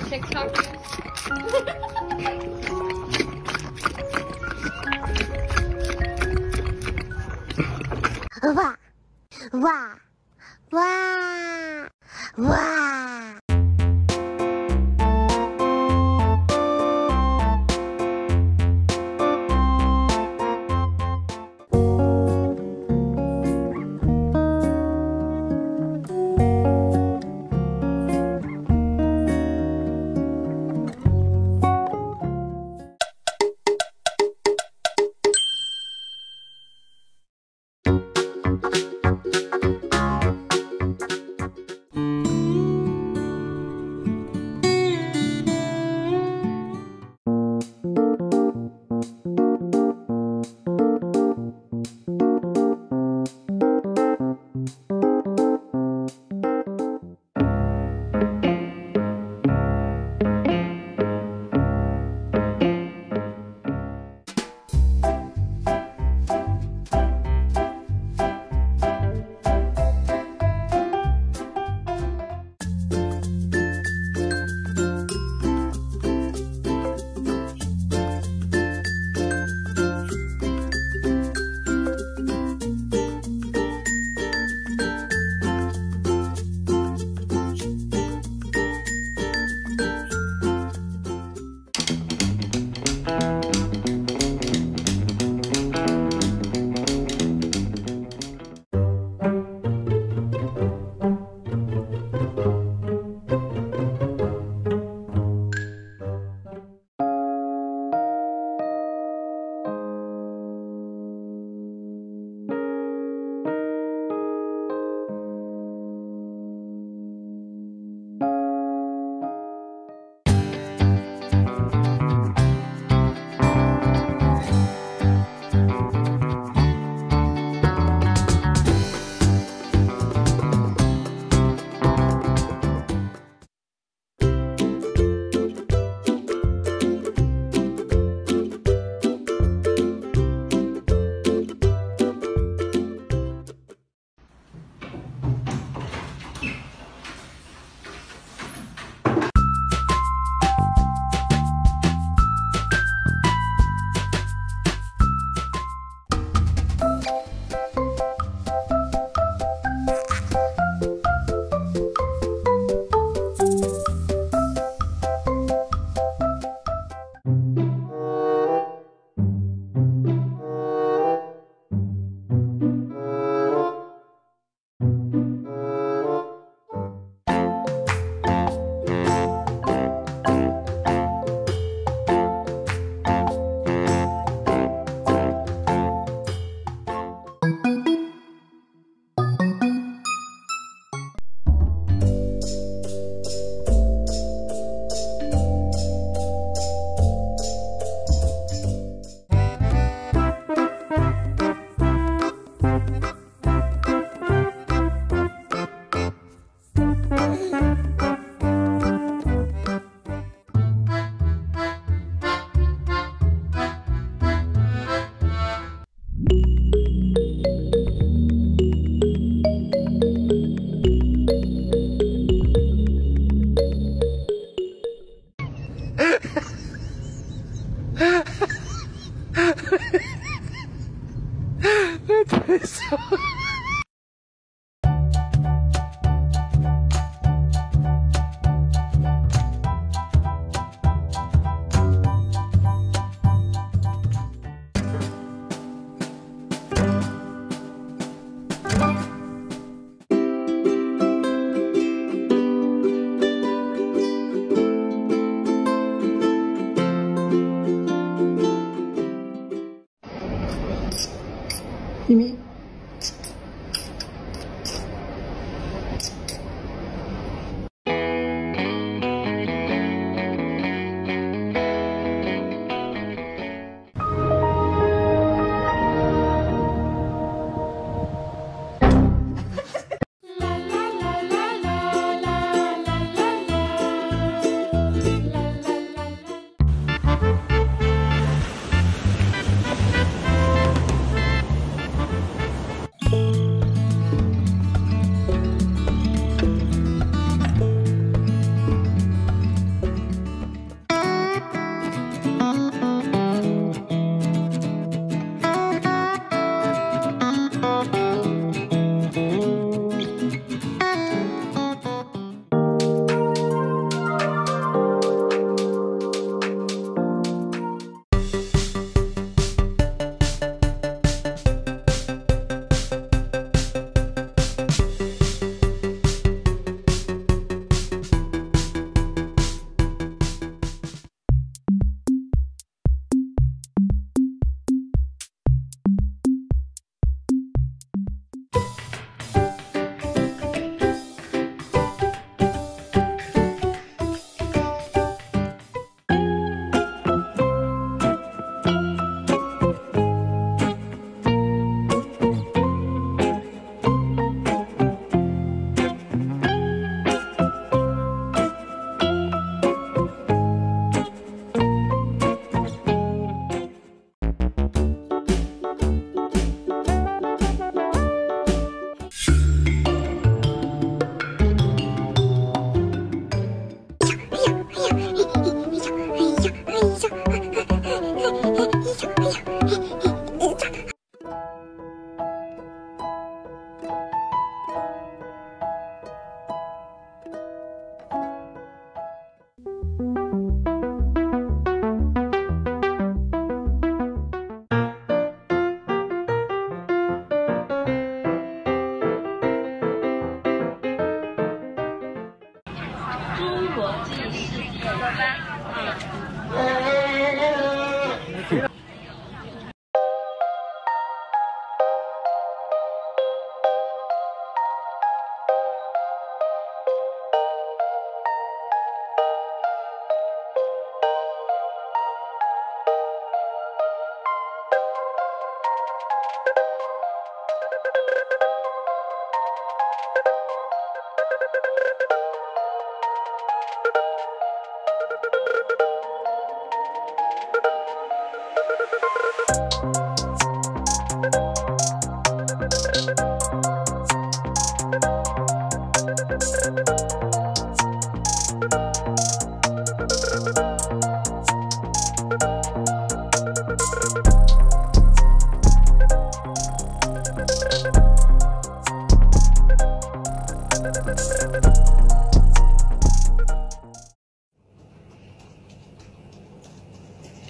for TikTokers. Wah! Wah! Wah! Wah!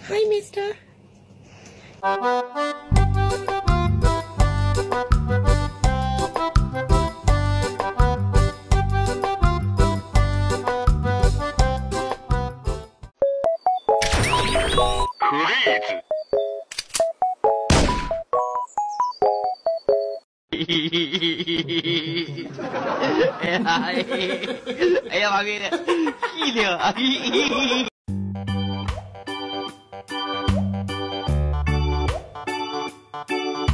Hi, mister. Hey,